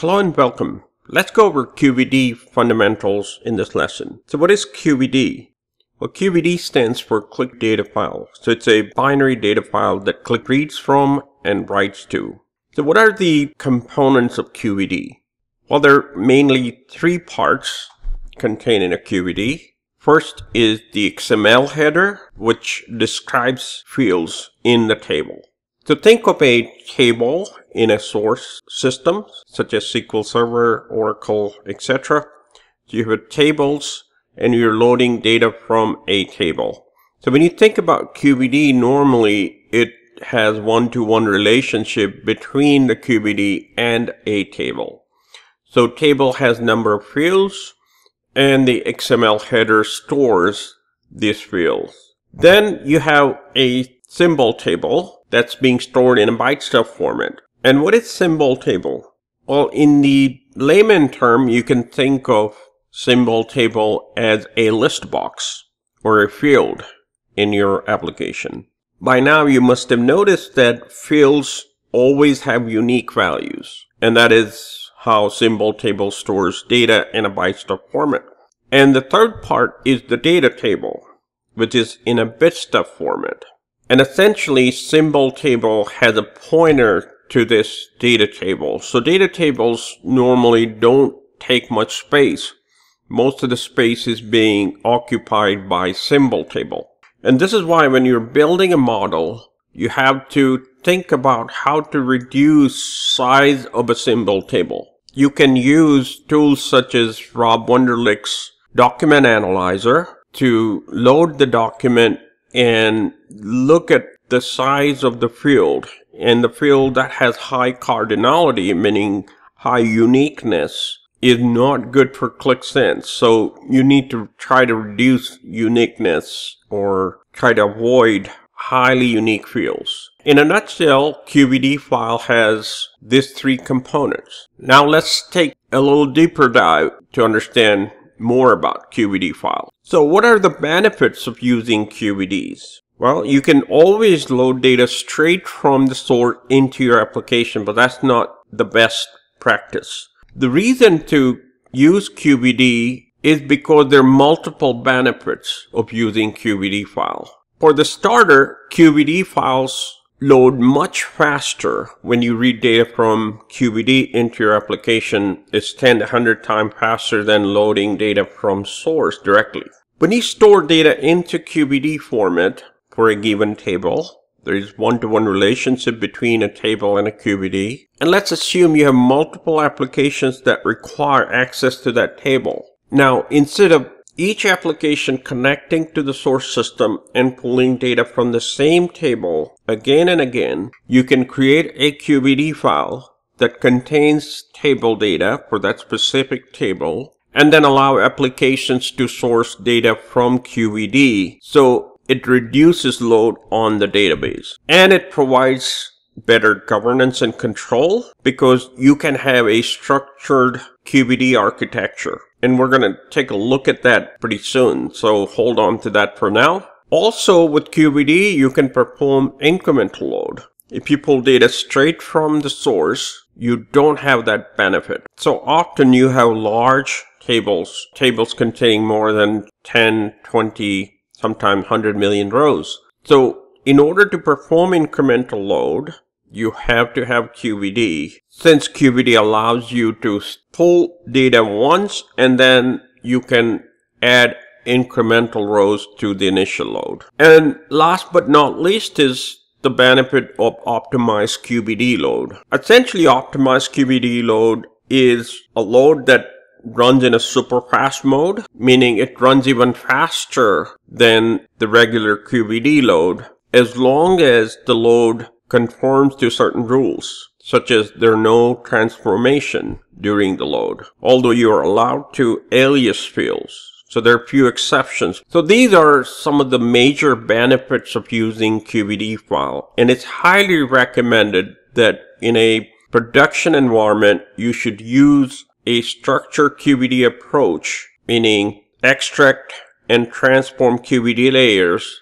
Hello and welcome. Let's go over QVD fundamentals in this lesson. So what is QVD? Well, QVD stands for Qlik data file. So it's a binary data file that Qlik reads from and writes to. So what are the components of QVD? Well, there are mainly three parts contained in a QVD. First is the XML header, which describes fields in the table. So think of a table in a source system, such as SQL Server, Oracle, etc. So you have tables and you're loading data from a table. So when you think about QVD, normally it has one-to-one relationship between the QVD and a table. So table has number of fields and the XML header stores these fields. Then you have a symbol table that's being stored in a bytestub format. And what is symbol table? Well, in the layman term, you can think of symbol table as a list box or a field in your application. By now, you must have noticed that fields always have unique values, and that is how symbol table stores data in a bytestub format. And the third part is the data table, which is in a bitstub format. And essentially, symbol table has a pointer to this data table. So data tables normally don't take much space. Most of the space is being occupied by symbol table. And this is why when you're building a model, you have to think about how to reduce size of a symbol table. You can use tools such as Rob Wunderlich's document analyzer to load the document and look at the size of the field, and the field that has high cardinality, meaning high uniqueness, is not good for Qlik Sense. So you need to try to reduce uniqueness or try to avoid highly unique fields. In a nutshell, QVD file has these three components. Now let's take a little deeper dive to understand more about QVD files. So what are the benefits of using QVDs? Well, you can always load data straight from the source into your application, but that's not the best practice. The reason to use QVD is because there are multiple benefits of using QVD file. For the starter, QVD files load much faster when you read data from QVD into your application. It's 10 to 100 times faster than loading data from source directly. When you store data into QVD format for a given table, there is one-to-one relationship between a table and a QVD. And let's assume you have multiple applications that require access to that table. Now, instead of each application connecting to the source system and pulling data from the same table again and again, you can create a QVD file that contains table data for that specific table, and then allow applications to source data from QVD, so it reduces load on the database. And it provides better governance and control because you can have a structured QVD architecture. And we're going to take a look at that pretty soon, so hold on to that for now. Also, with QVD, you can perform incremental load. If you pull data straight from the source, you don't have that benefit. So often you have large tables containing more than 10, 20, sometimes 100 million rows. So in order to perform incremental load, you have to have QVD, since QVD allows you to pull data once and then you can add incremental rows to the initial load. And last but not least is the benefit of optimized QVD load. Essentially, optimized QVD load is a load that runs in a super fast mode, meaning it runs even faster than the regular QVD load, as long as the load conforms to certain rules, such as there are no transformation during the load, although you are allowed to alias fields. So there are few exceptions. So these are some of the major benefits of using QVD file. And it's highly recommended that in a production environment, you should use a structured QVD approach, meaning extract and transform QVD layers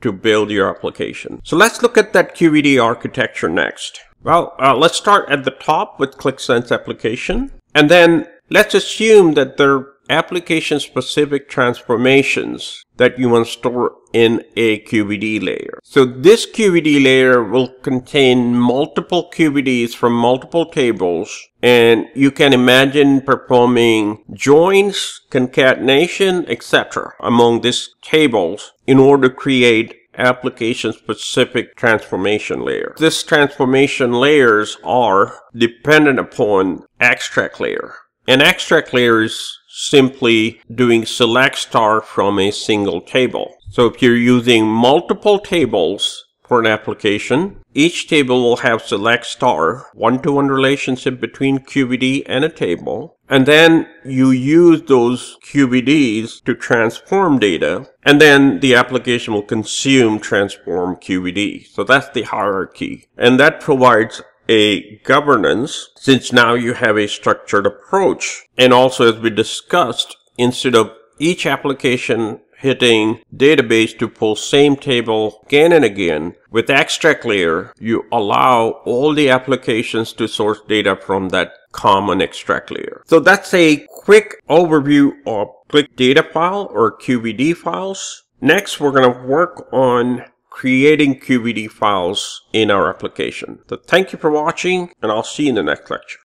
to build your application. So let's look at that QVD architecture next. Well, let's start at the top with Qlik Sense application. And then let's assume that there are application-specific transformations that you want to store in a QVD layer. So this QVD layer will contain multiple QVDs from multiple tables, and you can imagine performing joins, concatenation, etc. among these tables in order to create application-specific transformation layer. These transformation layers are dependent upon extract layer. An extract layer is simply doing select star from a single table. So if you're using multiple tables for an application, each table will have select star, one-to-one relationship between QVD and a table. And then you use those QVDs to transform data, and then the application will consume transform QVD. So that's the hierarchy. And that provides a governance, since now you have a structured approach. And also, as we discussed, instead of each application hitting database to pull same table again and again, with extract layer, you allow all the applications to source data from that common extract layer. So that's a quick overview of Qlik data file or QVD files. Next, we're going to work on creating QVD files in our application. So thank you for watching, and I'll see you in the next lecture.